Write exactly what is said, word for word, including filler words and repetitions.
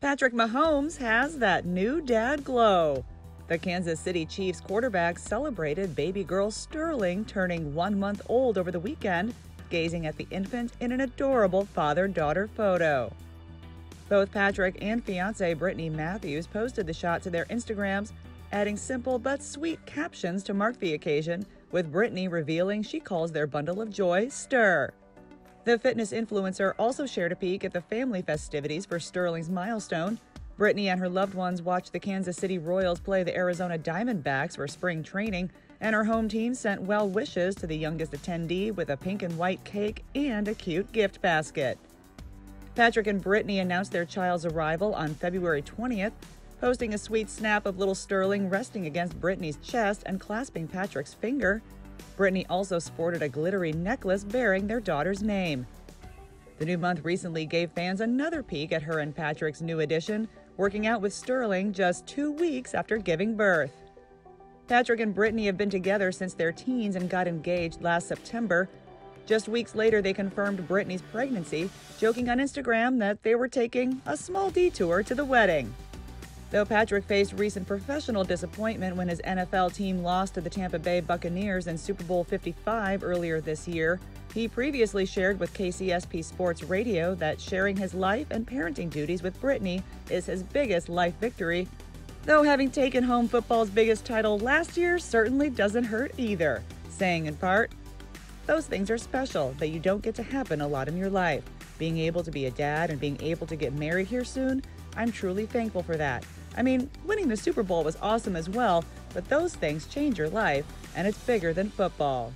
Patrick Mahomes has that new dad glow. The Kansas City Chiefs quarterback celebrated baby girl Sterling turning one month old over the weekend, gazing at the infant in an adorable father-daughter photo. Both Patrick and fiancée Brittany Matthews posted the shot to their Instagrams, adding simple but sweet captions to mark the occasion, with Brittany revealing she calls their bundle of joy Stir. The fitness influencer also shared a peek at the family festivities for Sterling's milestone. Brittany and her loved ones watched the Kansas City Royals play the Arizona Diamondbacks for spring training, and her home team sent well wishes to the youngest attendee with a pink and white cake and a cute gift basket. Patrick and Brittany announced their child's arrival on February twentieth, posting a sweet snap of little Sterling resting against Brittany's chest and clasping Patrick's finger. Brittany also sported a glittery necklace bearing their daughter's name. The new month recently gave fans another peek at her and Patrick's new addition, working out with Sterling just two weeks after giving birth. Patrick and Brittany have been together since their teens and got engaged last September. Just weeks later, they confirmed Brittany's pregnancy, joking on Instagram that they were taking a small detour to the wedding. Though Patrick faced recent professional disappointment when his N F L team lost to the Tampa Bay Buccaneers in Super Bowl fifty-five earlier this year, he previously shared with K C S P Sports Radio that sharing his life and parenting duties with Brittany is his biggest life victory, though having taken home football's biggest title last year certainly doesn't hurt either, saying in part, "Those things are special that you don't get to happen a lot in your life. Being able to be a dad and being able to get married here soon, I'm truly thankful for that. I mean, winning the Super Bowl was awesome as well, but those things change your life, and it's bigger than football."